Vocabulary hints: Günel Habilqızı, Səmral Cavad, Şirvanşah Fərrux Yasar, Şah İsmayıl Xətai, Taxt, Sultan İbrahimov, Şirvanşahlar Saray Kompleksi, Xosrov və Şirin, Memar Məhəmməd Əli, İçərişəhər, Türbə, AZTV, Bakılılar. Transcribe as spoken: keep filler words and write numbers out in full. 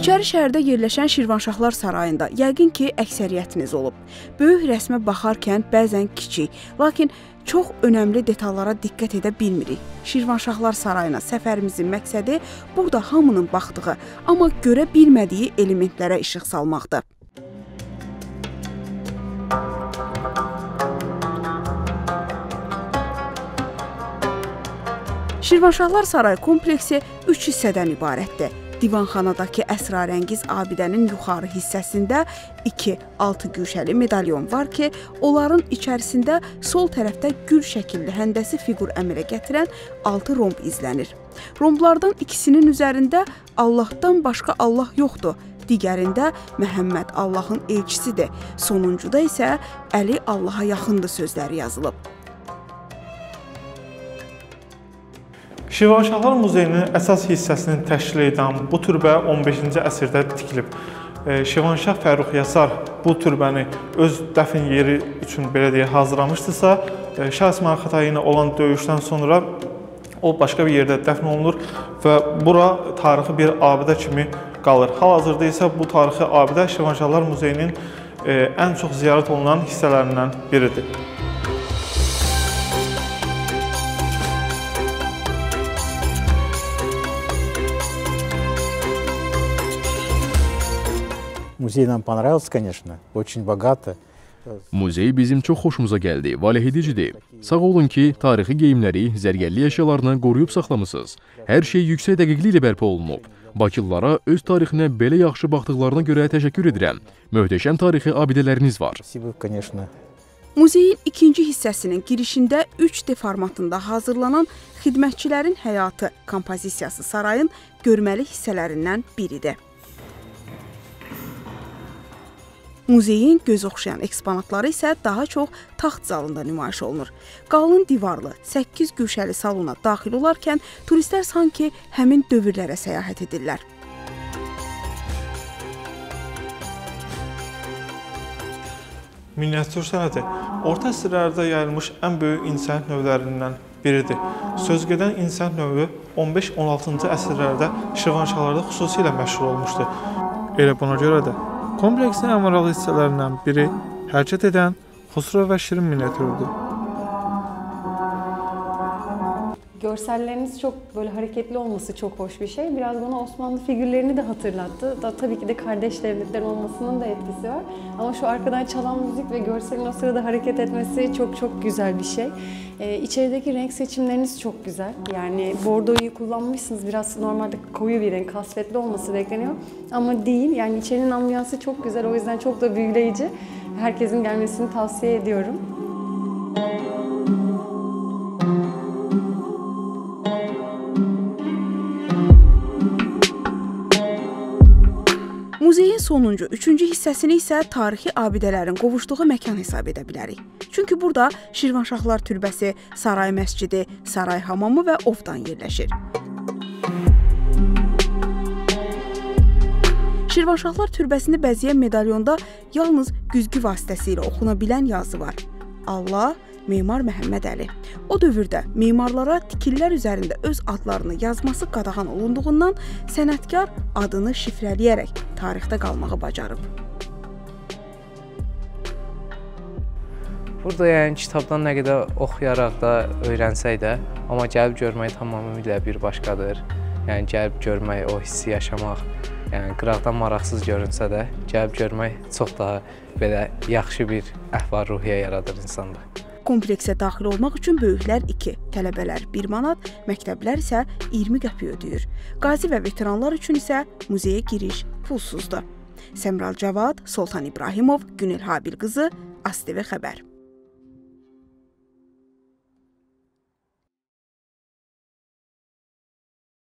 İçərişəhərdə yerləşən Şirvanşahlar sarayında yəqin ki, əksəriyyətiniz olub. Böyük rəsmə baxarkən bəzən kiçik, lakin çox önəmli detallara diqqət edə bilmirik. Şirvanşahlar sarayına səfərimizin məqsədi burada hamının baxdığı, amma görə bilmədiyi elementlərə işıq salmaqdır. Şirvanşahlar Saray Kompleksi üç hissədən ibarətdir. Divanhanadakı əsrarəngiz abidənin yuxarı hissəsində iki altı güşəli medalyon var ki, onların içərisində sol tərəfdə gül şəkilli həndəsi fiqur əmələ gətirən altı romb izlənir. Romblardan ikisinin üzərində Allahdan başqa Allah yoxdur, digərində Məhəmməd Allahın elçisidir, sonuncuda isə Əli Allaha yaxındır sözləri yazılıb. Şirvanşahlar Muzeyinin əsas hissəsinin təşkil edən bu türbə on beşinci əsrdə tikilib. Şirvanşah Fərrux Yasar bu türbəni öz dəfin yeri üçün belə deyə hazırlamışdısa, Şah İsmayıl Xətai ilə olan döyüşdən sonra o başqa bir yerdə dəfn olunur və bura tarixi bir abidə kimi qalır. Hal-hazırda isə bu tarixi abidə Şirvanşahlar Muzeyinin ən çox ziyarət olunan hissələrindən biridir. Muzey нам понравился, конечно, очень богато. Muzey bizim çox xoşumuza gəldi, valehedicidir. Sağ olun ki, tarixi geyimləri, zərgərli əşyalarını qoruyub saxlamışsınız. Hər şey yüksək dəqiqliklə bərpa olunub. Bakılılara öz tarixinə belə yaxşı baxdıqlarına görə təşəkkür edirəm. Möhtəşəm tarixi abidələriniz var. Muzeyin ikinci hissəsinin girişində üç D formatında hazırlanan xidmətçilərin həyatı kompozisiyası sarayın görməli hissələrindən biridir. Muzeyin göz oxşayan eksponatları isə daha çox taxt zalında nümayiş olunur. Qalın divarlı, səkkiz güşəli salona daxil olarkən turistlər sanki həmin dövrlərə səyahət edirlər. Miniatür sənəti orta əsrlərdə yayılmış ən böyük incəsənət növlərindən biridir. Sözgedən incəsənət növü on beş on altıncı əsrlərdə Şirvanşahlarda xüsusilə məşhur olmuşdu. Elə buna görə də kompleksin əmaralı hissələrindən biri hərəkət edən Xosrov və Şirin miniatürüdür. Görselleriniz çok böyle hareketli olması çok hoş bir şey. Biraz bana Osmanlı figürlerini de hatırlattı. Da, tabii ki de kardeş devletler olmasının da etkisi var. Ama şu arkadan çalan müzik ve görselin o sırada hareket etmesi çok çok güzel bir şey. Ee, içerideki renk seçimleriniz çok güzel. Yani bordoyu kullanmışsınız. Biraz normalde koyu bir renk, kasvetli olması bekleniyor. Ama değil. Yani içerinin ambiyansı çok güzel. O yüzden çok da büyüleyici. Herkesin gelmesini tavsiye ediyorum. Muzeyin sonuncu, üçüncü hissəsini isə tarixi abidələrin qovuşduğu məkan hesab edə bilərik. Çünki burada Şirvanşahlar türbəsi, saray məscidi, saray hamamı və ovdan yerləşir. Şirvanşahlar türbəsini bəzəyən medalyonda yalnız güzgü vasitəsilə oxuna bilən yazı var. Allah, Memar Məhəmməd Əli. O dövrdə memarlara tikillər üzərində öz adlarını yazması qadağan olunduğundan sənətkar adını şifrələyərək tarixdə qalmağı bacarıb. Burada yəni kitabdan nə qədər oxuyaraq da öyrənsək də, amma gəlib görmək tamamilə bir başqadır. Yəni gəlib görmək, o hissi yaşamaq, yəni qıraqdan maraqsız görünsə də, gəlib görmək çox daha belə yaxşı bir əhval-ruhiyyə yaradır insanda. Kompleksə daxil olmaq üçün böyüklər iki, tələbələr bir manat, məktəblər isə iyirmi qəpik ödəyir. Qazi və veteranlar üçün isə muzeyə giriş pulsuzdur. Səmral Cavad, Sultan İbrahimov, Günel Habilqızı, A Z T V xəbər.